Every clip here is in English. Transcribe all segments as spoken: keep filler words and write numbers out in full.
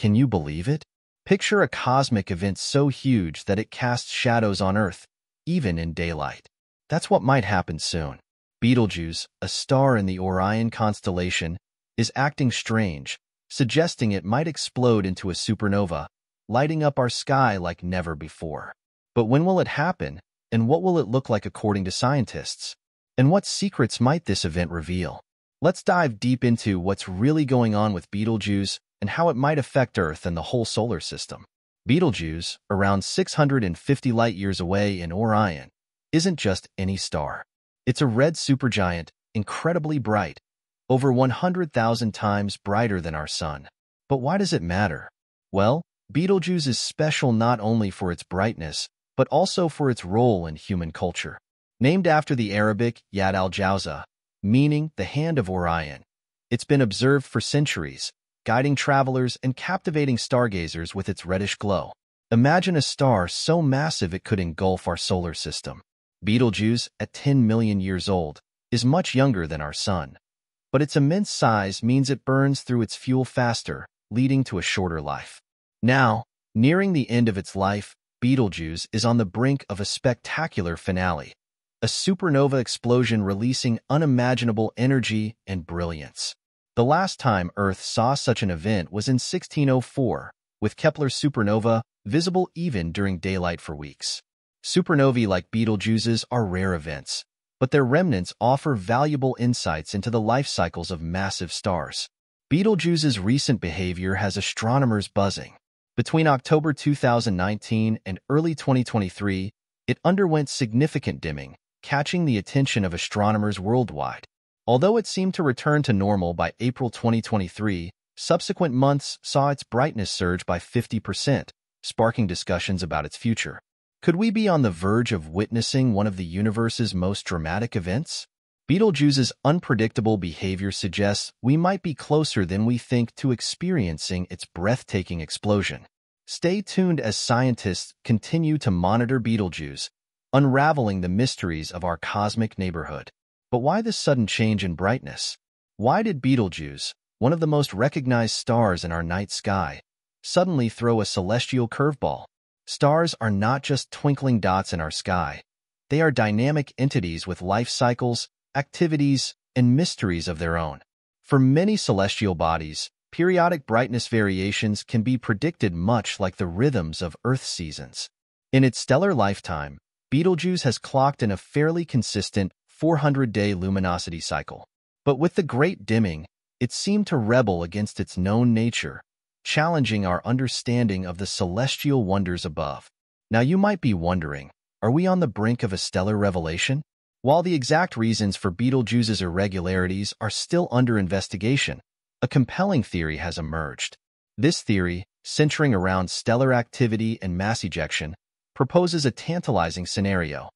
Can you believe it? Picture a cosmic event so huge that it casts shadows on Earth, even in daylight. That's what might happen soon. Betelgeuse, a star in the Orion constellation, is acting strange, suggesting it might explode into a supernova, lighting up our sky like never before. But when will it happen, and what will it look like according to scientists? And what secrets might this event reveal? Let's dive deep into what's really going on with Betelgeuse and how it might affect Earth and the whole solar system. Betelgeuse, around six hundred fifty light-years away in Orion, isn't just any star. It's a red supergiant, incredibly bright, over one hundred thousand times brighter than our sun. But why does it matter? Well, Betelgeuse is special not only for its brightness, but also for its role in human culture. Named after the Arabic Yad al-Jawza, meaning the hand of Orion, it's been observed for centuries, guiding travelers and captivating stargazers with its reddish glow. Imagine a star so massive it could engulf our solar system. Betelgeuse, at ten million years old, is much younger than our sun. But its immense size means it burns through its fuel faster, leading to a shorter life. Now, nearing the end of its life, Betelgeuse is on the brink of a spectacular finale, a supernova explosion releasing unimaginable energy and brilliance. The last time Earth saw such an event was in sixteen oh four, with Kepler's supernova visible even during daylight for weeks. Supernovae like Betelgeuse's are rare events, but their remnants offer valuable insights into the life cycles of massive stars. Betelgeuse's recent behavior has astronomers buzzing. Between October two thousand nineteen and early twenty twenty-three, it underwent significant dimming, catching the attention of astronomers worldwide. Although it seemed to return to normal by April twenty twenty-three, subsequent months saw its brightness surge by fifty percent, sparking discussions about its future. Could we be on the verge of witnessing one of the universe's most dramatic events? Betelgeuse's unpredictable behavior suggests we might be closer than we think to experiencing its breathtaking explosion. Stay tuned as scientists continue to monitor Betelgeuse, unraveling the mysteries of our cosmic neighborhood. But why this sudden change in brightness? Why did Betelgeuse, one of the most recognized stars in our night sky, suddenly throw a celestial curveball? Stars are not just twinkling dots in our sky. They are dynamic entities with life cycles, activities, and mysteries of their own. For many celestial bodies, periodic brightness variations can be predicted much like the rhythms of Earth's seasons. In its stellar lifetime, Betelgeuse has clocked in a fairly consistent four hundred day luminosity cycle. But with the great dimming, it seemed to rebel against its known nature, challenging our understanding of the celestial wonders above. Now you might be wondering, are we on the brink of a stellar revelation? While the exact reasons for Betelgeuse's irregularities are still under investigation, a compelling theory has emerged. This theory, centering around stellar activity and mass ejection, proposes a tantalizing scenario.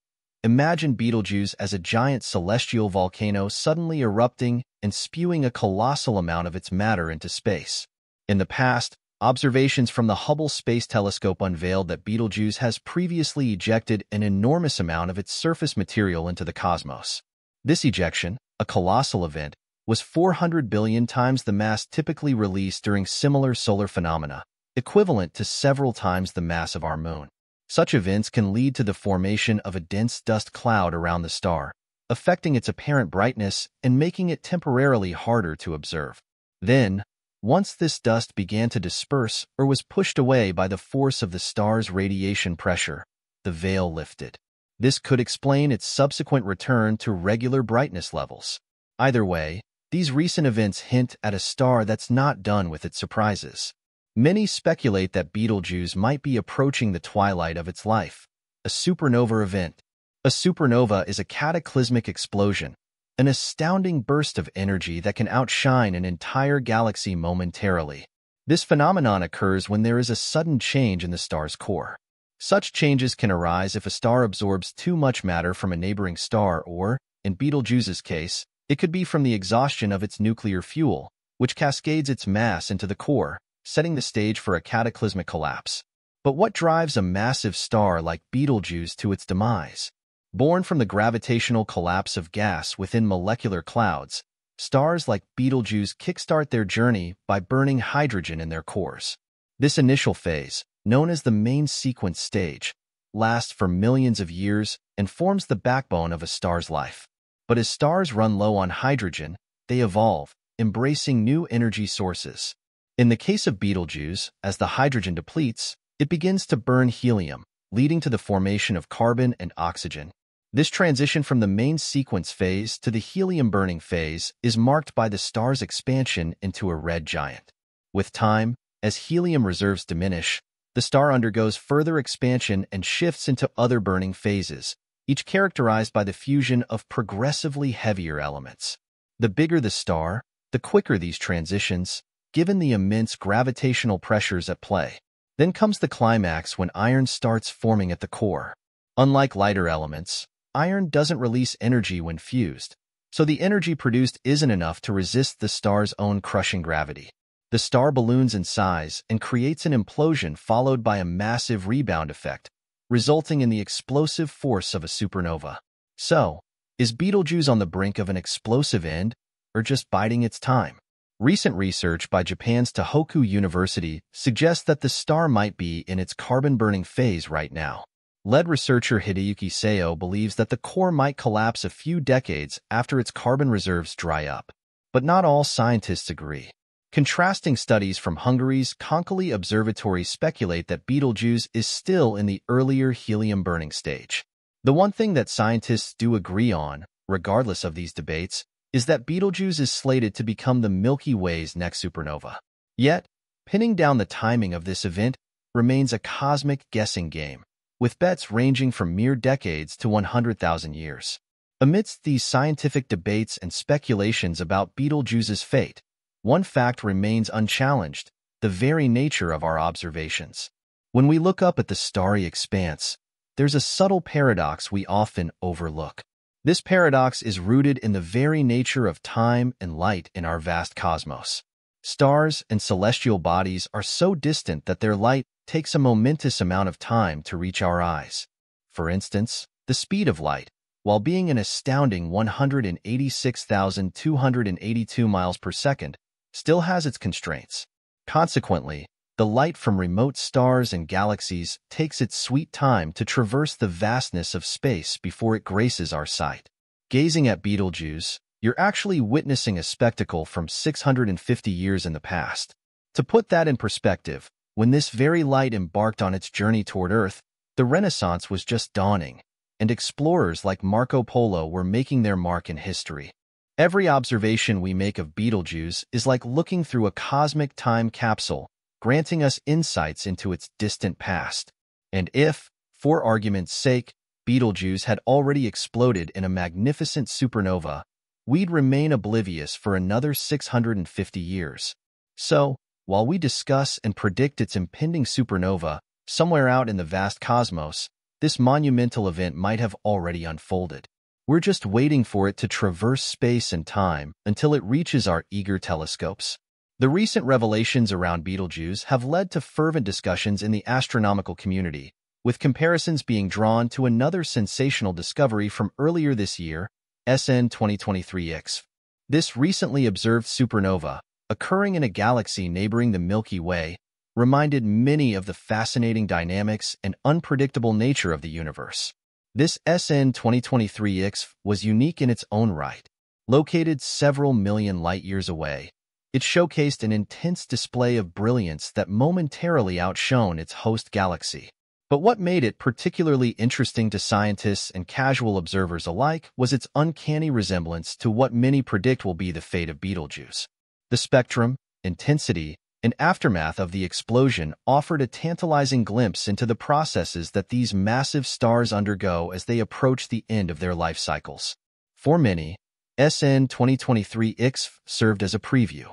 Imagine Betelgeuse as a giant celestial volcano suddenly erupting and spewing a colossal amount of its matter into space. In the past, observations from the Hubble Space Telescope unveiled that Betelgeuse has previously ejected an enormous amount of its surface material into the cosmos. This ejection, a colossal event, was four hundred billion times the mass typically released during similar solar phenomena, equivalent to several times the mass of our moon. Such events can lead to the formation of a dense dust cloud around the star, affecting its apparent brightness and making it temporarily harder to observe. Then, once this dust began to disperse or was pushed away by the force of the star's radiation pressure, the veil lifted. This could explain its subsequent return to regular brightness levels. Either way, these recent events hint at a star that's not done with its surprises. Many speculate that Betelgeuse might be approaching the twilight of its life, a supernova event. A supernova is a cataclysmic explosion, an astounding burst of energy that can outshine an entire galaxy momentarily. This phenomenon occurs when there is a sudden change in the star's core. Such changes can arise if a star absorbs too much matter from a neighboring star or, in Betelgeuse's case, it could be from the exhaustion of its nuclear fuel, which cascades its mass into the core, setting the stage for a cataclysmic collapse. But what drives a massive star like Betelgeuse to its demise? Born from the gravitational collapse of gas within molecular clouds, stars like Betelgeuse kickstart their journey by burning hydrogen in their cores. This initial phase, known as the main sequence stage, lasts for millions of years and forms the backbone of a star's life. But as stars run low on hydrogen, they evolve, embracing new energy sources. In the case of Betelgeuse, as the hydrogen depletes, it begins to burn helium, leading to the formation of carbon and oxygen. This transition from the main sequence phase to the helium-burning phase is marked by the star's expansion into a red giant. With time, as helium reserves diminish, the star undergoes further expansion and shifts into other burning phases, each characterized by the fusion of progressively heavier elements. The bigger the star, the quicker these transitions, given the immense gravitational pressures at play. Then comes the climax when iron starts forming at the core. Unlike lighter elements, iron doesn't release energy when fused, so the energy produced isn't enough to resist the star's own crushing gravity. The star balloons in size and creates an implosion followed by a massive rebound effect, resulting in the explosive force of a supernova. So, is Betelgeuse on the brink of an explosive end, or just biding its time? Recent research by Japan's Tohoku University suggests that the star might be in its carbon-burning phase right now. Lead researcher Hideyuki Saio believes that the core might collapse a few decades after its carbon reserves dry up. But not all scientists agree. Contrasting studies from Hungary's Konkoly Observatory speculate that Betelgeuse is still in the earlier helium-burning stage. The one thing that scientists do agree on, regardless of these debates, is that Betelgeuse is slated to become the Milky Way's next supernova. Yet, pinning down the timing of this event remains a cosmic guessing game, with bets ranging from mere decades to one hundred thousand years. Amidst these scientific debates and speculations about Betelgeuse's fate, one fact remains unchallenged: the very nature of our observations. When we look up at the starry expanse, there's a subtle paradox we often overlook. This paradox is rooted in the very nature of time and light in our vast cosmos. Stars and celestial bodies are so distant that their light takes a momentous amount of time to reach our eyes. For instance, the speed of light, while being an astounding one hundred eighty-six thousand two hundred eighty-two miles per second, still has its constraints. Consequently, the light from remote stars and galaxies takes its sweet time to traverse the vastness of space before it graces our sight. Gazing at Betelgeuse, you're actually witnessing a spectacle from six hundred fifty years in the past. To put that in perspective, when this very light embarked on its journey toward Earth, the Renaissance was just dawning, and explorers like Marco Polo were making their mark in history. Every observation we make of Betelgeuse is like looking through a cosmic time capsule, granting us insights into its distant past. And if, for argument's sake, Betelgeuse had already exploded in a magnificent supernova, we'd remain oblivious for another six hundred fifty years. So, while we discuss and predict its impending supernova, somewhere out in the vast cosmos, this monumental event might have already unfolded. We're just waiting for it to traverse space and time until it reaches our eager telescopes. The recent revelations around Betelgeuse have led to fervent discussions in the astronomical community, with comparisons being drawn to another sensational discovery from earlier this year, S N twenty twenty-three ixf. This recently observed supernova, occurring in a galaxy neighboring the Milky Way, reminded many of the fascinating dynamics and unpredictable nature of the universe. This S N twenty twenty-three ixf was unique in its own right. Located several million light-years away, it showcased an intense display of brilliance that momentarily outshone its host galaxy. But what made it particularly interesting to scientists and casual observers alike was its uncanny resemblance to what many predict will be the fate of Betelgeuse. The spectrum, intensity, and aftermath of the explosion offered a tantalizing glimpse into the processes that these massive stars undergo as they approach the end of their life cycles. For many, S N twenty twenty-three ixf served as a preview.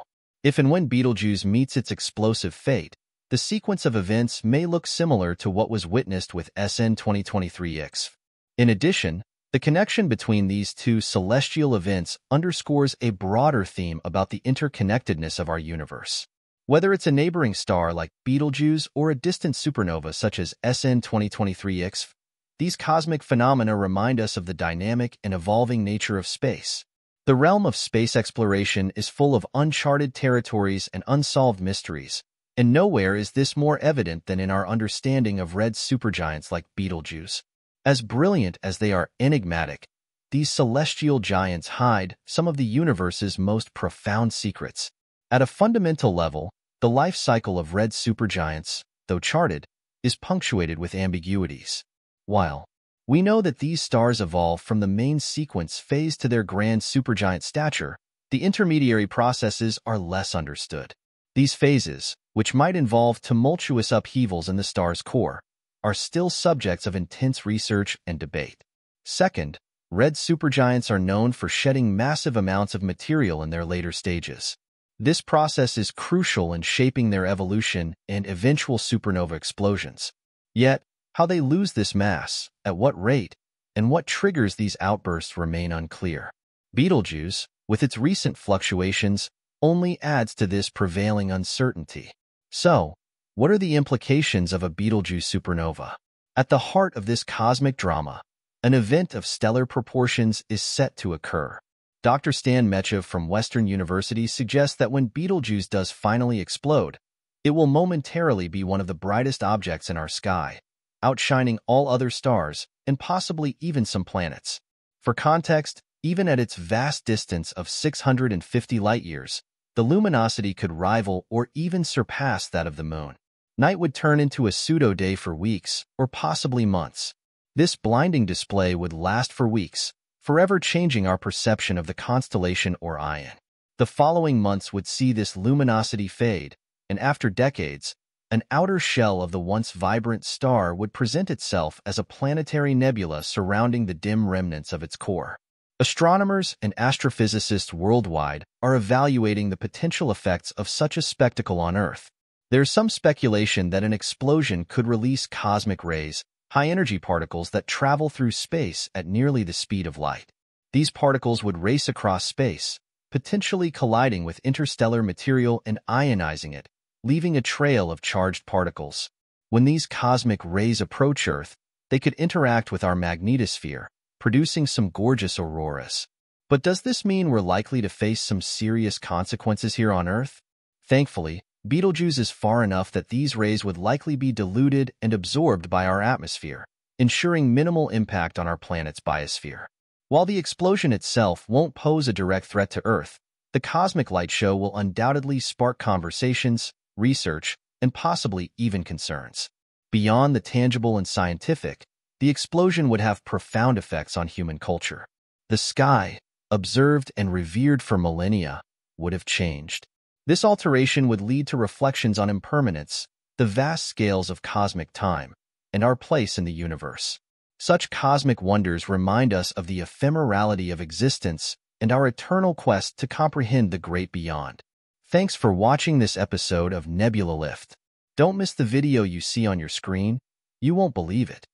If and when Betelgeuse meets its explosive fate, the sequence of events may look similar to what was witnessed with S N twenty twenty-three ixf. In addition, the connection between these two celestial events underscores a broader theme about the interconnectedness of our universe. Whether it's a neighboring star like Betelgeuse or a distant supernova such as S N twenty twenty-three ixf, these cosmic phenomena remind us of the dynamic and evolving nature of space. The realm of space exploration is full of uncharted territories and unsolved mysteries, and nowhere is this more evident than in our understanding of red supergiants like Betelgeuse. As brilliant as they are enigmatic, these celestial giants hide some of the universe's most profound secrets. At a fundamental level, the life cycle of red supergiants, though charted, is punctuated with ambiguities. While we know that these stars evolve from the main sequence phase to their grand supergiant stature, the intermediary processes are less understood. These phases, which might involve tumultuous upheavals in the star's core, are still subjects of intense research and debate. Second, red supergiants are known for shedding massive amounts of material in their later stages. This process is crucial in shaping their evolution and eventual supernova explosions. Yet, how they lose this mass, at what rate, and what triggers these outbursts remain unclear. Betelgeuse, with its recent fluctuations, only adds to this prevailing uncertainty. So, what are the implications of a Betelgeuse supernova? At the heart of this cosmic drama, an event of stellar proportions is set to occur. Doctor Stan Mechev from Western University suggests that when Betelgeuse does finally explode, it will momentarily be one of the brightest objects in our sky, outshining all other stars and possibly even some planets. For context, even at its vast distance of six hundred fifty light-years, the luminosity could rival or even surpass that of the moon. Night would turn into a pseudo-day for weeks or possibly months. This blinding display would last for weeks, forever changing our perception of the constellation Orion. The following months would see this luminosity fade, and after decades, an outer shell of the once vibrant star would present itself as a planetary nebula surrounding the dim remnants of its core. Astronomers and astrophysicists worldwide are evaluating the potential effects of such a spectacle on Earth. There's some speculation that an explosion could release cosmic rays, high-energy particles that travel through space at nearly the speed of light. These particles would race across space, potentially colliding with interstellar material and ionizing it, leaving a trail of charged particles. When these cosmic rays approach Earth, they could interact with our magnetosphere, producing some gorgeous auroras. But does this mean we're likely to face some serious consequences here on Earth? Thankfully, Betelgeuse is far enough that these rays would likely be diluted and absorbed by our atmosphere, ensuring minimal impact on our planet's biosphere. While the explosion itself won't pose a direct threat to Earth, the cosmic light show will undoubtedly spark conversations, research, and possibly even concerns. Beyond the tangible and scientific, the explosion would have profound effects on human culture. The sky, observed and revered for millennia, would have changed. This alteration would lead to reflections on impermanence, the vast scales of cosmic time, and our place in the universe. Such cosmic wonders remind us of the ephemerality of existence and our eternal quest to comprehend the great beyond. Thanks for watching this episode of Nebula Lift. Don't miss the video you see on your screen. You won't believe it.